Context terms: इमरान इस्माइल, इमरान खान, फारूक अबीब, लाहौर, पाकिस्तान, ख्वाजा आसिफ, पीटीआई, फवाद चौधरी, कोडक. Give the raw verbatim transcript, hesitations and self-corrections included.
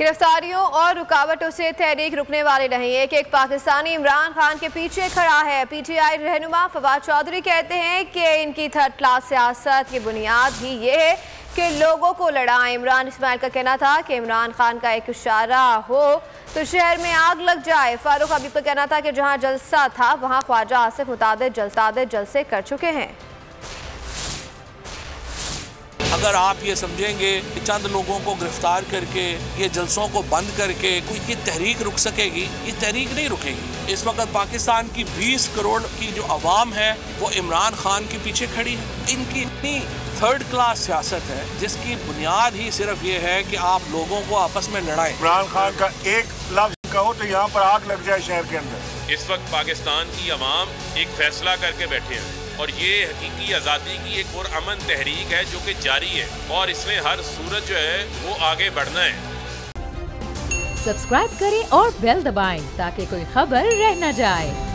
गिरफ्तारियों और रुकावटों से तहरीक रुकने वाली नहीं। एक एक पाकिस्तानी इमरान खान के पीछे खड़ा है। पीटीआई रहनुमा फवाद चौधरी कहते हैं कि इनकी थर्ड क्लास सियासत की बुनियाद ही ये है कि लोगों को लड़ाएं। इमरान इस्माइल का कहना था कि इमरान खान का एक इशारा हो तो शहर में आग लग जाए। फारूक अबीब का कहना था कि जहाँ जलसा था वहाँ ख्वाजा आसिफ मुताद जलसाद जलसे कर चुके हैं। अगर आप ये समझेंगे कि चंद लोगों को गिरफ्तार करके ये जलसों को बंद करके कोई की तहरीक रुक सकेगी, ये तहरीक नहीं रुकेगी। इस वक्त पाकिस्तान की बीस करोड़ की जो आवाम है वो इमरान खान के पीछे खड़ी है। इनकी इतनी थर्ड क्लास सियासत है जिसकी बुनियाद ही सिर्फ ये है कि आप लोगों को आपस में लड़ाएं। इमरान खान का एक लफ्ज कहो तो यहाँ पर आग लग जाए शहर के अंदर। इस वक्त पाकिस्तान की आवाम एक फैसला करके बैठे हैं और ये हकीकी आज़ादी की एक और अमन तहरीक है जो कि जारी है और इसमें हर सूरत जो है वो आगे बढ़ना है। सब्सक्राइब करें और बेल दबाएं ताकि कोई खबर रह न जाए।